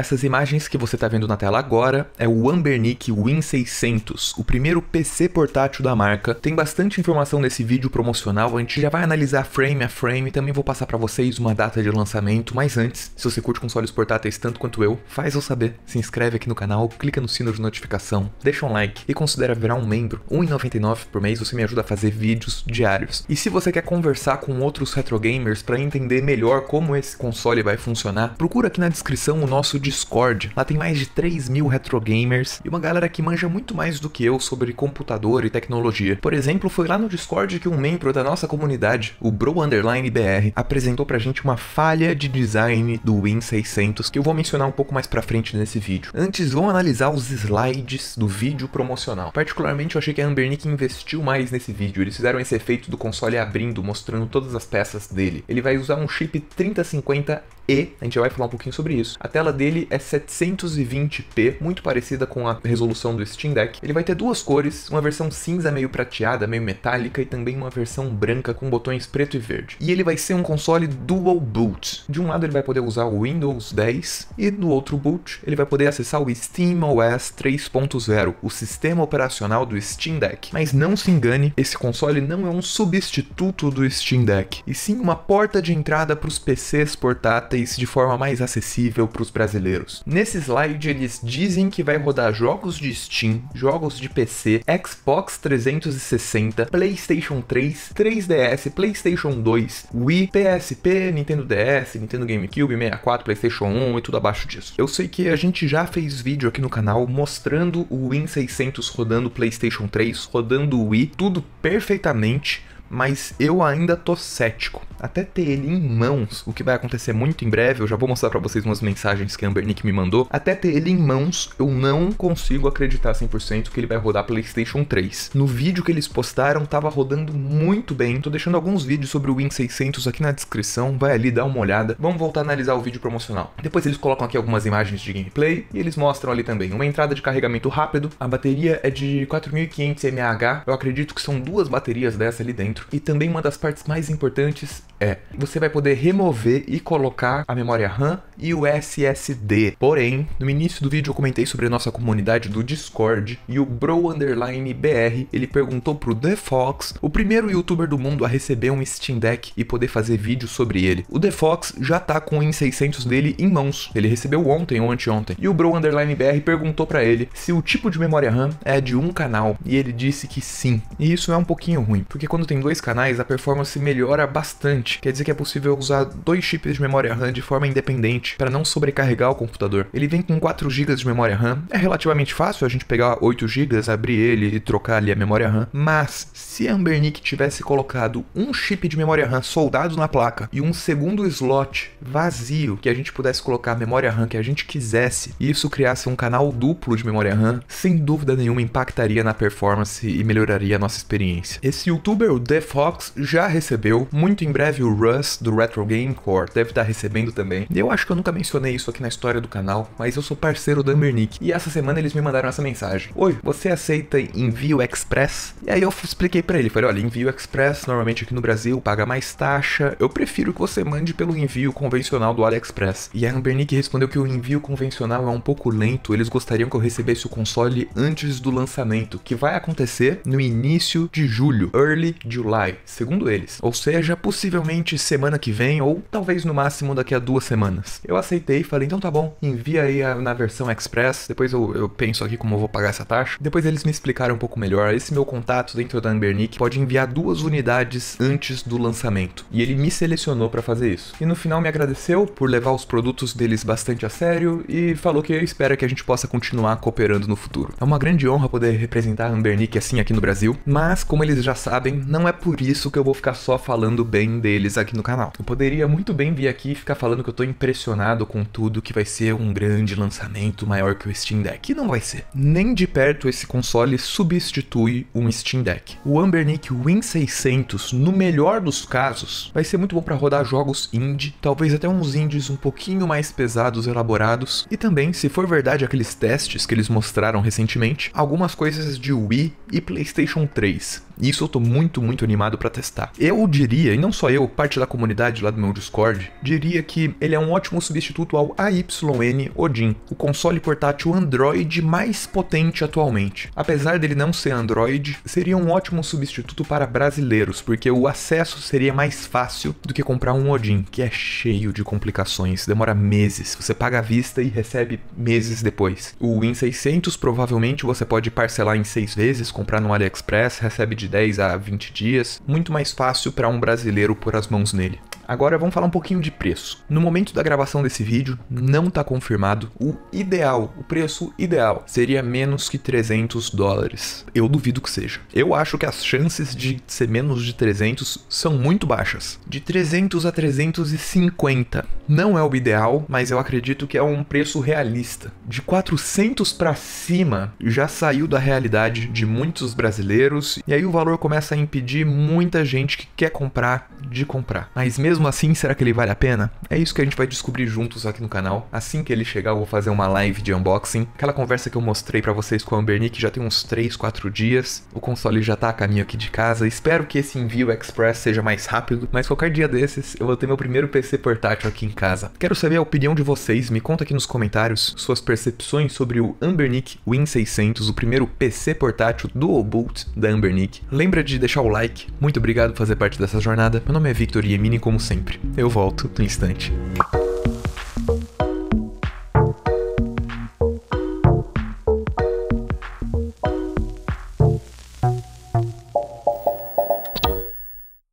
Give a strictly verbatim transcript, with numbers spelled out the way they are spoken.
Essas imagens que você está vendo na tela agora é o Anbernic Win seiscentos, o primeiro P C portátil da marca. Tem bastante informação nesse vídeo promocional, a gente já vai analisar frame a frame, também vou passar para vocês uma data de lançamento, mas antes, se você curte consoles portáteis tanto quanto eu, faz eu saber, se inscreve aqui no canal, clica no sino de notificação, deixa um like e considera virar um membro. um real e noventa e nove centavos por mês você me ajuda a fazer vídeos diários. E se você quer conversar com outros retrogamers para entender melhor como esse console vai funcionar, procura aqui na descrição o nosso Discord, lá tem mais de três mil retrogamers e uma galera que manja muito mais do que eu sobre computador e tecnologia. Por exemplo, foi lá no Discord que um membro da nossa comunidade, o Bro underline B R, apresentou pra gente uma falha de design do Win seiscentos, que eu vou mencionar um pouco mais pra frente nesse vídeo. Antes, vamos analisar os slides do vídeo promocional. Particularmente, eu achei que a Anbernic investiu mais nesse vídeo, eles fizeram esse efeito do console abrindo, mostrando todas as peças dele. Ele vai usar um chip trinta cinquenta E, a gente já vai falar um pouquinho sobre isso. A tela dele Ele é setecentos e vinte p, muito parecida com a resolução do Steam Deck. Ele vai ter duas cores, uma versão cinza meio prateada, meio metálica, e também uma versão branca com botões preto e verde. E ele vai ser um console dual boot. De um lado ele vai poder usar o Windows dez, e no outro boot ele vai poder acessar o SteamOS três ponto zero, o sistema operacional do Steam Deck. Mas não se engane, esse console não é um substituto do Steam Deck, e sim uma porta de entrada para os P Cs portáteis de forma mais acessível para os brasileiros. Nesse slide eles dizem que vai rodar jogos de Steam, jogos de P C, Xbox trezentos e sessenta, PlayStation três, três D S, PlayStation dois, Wii, P S P, Nintendo D S, Nintendo GameCube, sessenta e quatro, PlayStation um e tudo abaixo disso. Eu sei que a gente já fez vídeo aqui no canal mostrando o Win seiscentos rodando PlayStation três, rodando Wii, tudo perfeitamente, mas eu ainda tô cético. Até ter ele em mãos, o que vai acontecer muito em breve, eu já vou mostrar pra vocês umas mensagens que a Anbernic me mandou. Até ter ele em mãos, eu não consigo acreditar cem por cento que ele vai rodar PlayStation três. No vídeo que eles postaram, tava rodando muito bem. Tô deixando alguns vídeos sobre o Win seiscentos aqui na descrição, vai ali dar uma olhada. Vamos voltar a analisar o vídeo promocional. Depois eles colocam aqui algumas imagens de gameplay, e eles mostram ali também uma entrada de carregamento rápido. A bateria é de quatro mil e quinhentos miliamperes-hora, eu acredito que são duas baterias dessa ali dentro. E também uma das partes mais importantes é, você vai poder remover e colocar a memória RAM e o S S D. Porém, no início do vídeo eu comentei sobre a nossa comunidade do Discord, e o Bro underline B R, ele perguntou pro TheFox, o primeiro youtuber do mundo a receber um Steam Deck e poder fazer vídeo sobre ele. O TheFox já tá com o Win seiscentos dele em mãos, ele recebeu ontem ou anteontem. E o Bro underline B R perguntou pra ele se o tipo de memória RAM é de um canal, e ele disse que sim. E isso é um pouquinho ruim, porque quando tem dois canais, a performance melhora bastante. Quer dizer que é possível usar dois chips de memória RAM de forma independente, para não sobrecarregar o computador. Ele vem com quatro gigas de memória RAM, é relativamente fácil a gente pegar oito gigas, abrir ele e trocar ali a memória RAM, mas se a Anbernic tivesse colocado um chip de memória RAM soldado na placa e um segundo slot vazio, que a gente pudesse colocar a memória RAM que a gente quisesse, e isso criasse um canal duplo de memória RAM, sem dúvida nenhuma impactaria na performance e melhoraria a nossa experiência. Esse youtuber, o TheFox, já recebeu. Muito em breve o Russ, do Retro Game Core, deve estar recebendo também. Eu acho que eu nunca mencionei isso aqui na história do canal, mas eu sou parceiro da Anbernic, e essa semana eles me mandaram essa mensagem. Oi, você aceita envio express? E aí eu expliquei pra ele, falei, olha, envio express normalmente aqui no Brasil paga mais taxa, eu prefiro que você mande pelo envio convencional do AliExpress. E a Anbernic respondeu que o envio convencional é um pouco lento, eles gostariam que eu recebesse o console antes do lançamento, que vai acontecer no início de julho, early July, segundo eles, ou seja, possivelmente semana que vem, ou talvez no máximo daqui a duas semanas. Eu aceitei, falei, então tá bom, envia aí a, na versão Express, depois eu, eu penso aqui como eu vou pagar essa taxa. Depois eles me explicaram um pouco melhor, esse meu contato dentro da Anbernic pode enviar duas unidades antes do lançamento, e ele me selecionou pra fazer isso. E no final me agradeceu por levar os produtos deles bastante a sério, e falou que espera que a gente possa continuar cooperando no futuro. É uma grande honra poder representar a Anbernic assim aqui no Brasil, mas como eles já sabem, não Não é por isso que eu vou ficar só falando bem deles aqui no canal. Eu poderia muito bem vir aqui e ficar falando que eu tô impressionado com tudo, que vai ser um grande lançamento maior que o Steam Deck. E não vai ser. Nem de perto esse console substitui um Steam Deck. O Anbernic Win seiscentos, no melhor dos casos, vai ser muito bom para rodar jogos indie, talvez até uns indies um pouquinho mais pesados, elaborados, e também, se for verdade aqueles testes que eles mostraram recentemente, algumas coisas de Wii e PlayStation três. E isso eu tô muito, muito animado pra testar. Eu diria, e não só eu, parte da comunidade lá do meu Discord, diria que ele é um ótimo substituto ao A Y N Odin, o console portátil Android mais potente atualmente. Apesar dele não ser Android, seria um ótimo substituto para brasileiros, porque o acesso seria mais fácil do que comprar um Odin, que é cheio de complicações, demora meses, você paga à vista e recebe meses depois. O Win seiscentos provavelmente você pode parcelar em seis vezes, comprar no AliExpress, recebe de dez a vinte dias, muito mais fácil para um brasileiro pôr as mãos nele. Agora vamos falar um pouquinho de preço. No momento da gravação desse vídeo, não está confirmado. O ideal, o preço ideal, seria menos que trezentos dólares. Eu duvido que seja. Eu acho que as chances de ser menos de trezentos são muito baixas. De trezentos a trezentos e cinquenta. Não é o ideal, mas eu acredito que é um preço realista. De quatrocentos para cima, já saiu da realidade de muitos brasileiros. E aí o valor começa a impedir muita gente que quer comprar de comprar. Mas mesmo Mesmo assim, será que ele vale a pena? É isso que a gente vai descobrir juntos aqui no canal. Assim que ele chegar, eu vou fazer uma live de unboxing. Aquela conversa que eu mostrei pra vocês com a Anbernic já tem uns três, quatro dias. O console já tá a caminho aqui de casa. Espero que esse envio express seja mais rápido. Mas qualquer dia desses, eu vou ter meu primeiro P C portátil aqui em casa. Quero saber a opinião de vocês. Me conta aqui nos comentários suas percepções sobre o Anbernic Win seiscentos, o primeiro P C portátil dual boot da Anbernic. Lembra de deixar o like. Muito obrigado por fazer parte dessa jornada. Meu nome é Victor Iemini, como sempre. Eu volto no instante.